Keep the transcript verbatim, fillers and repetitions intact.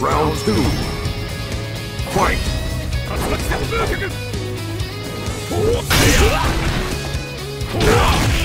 Round two. Fight! Fight!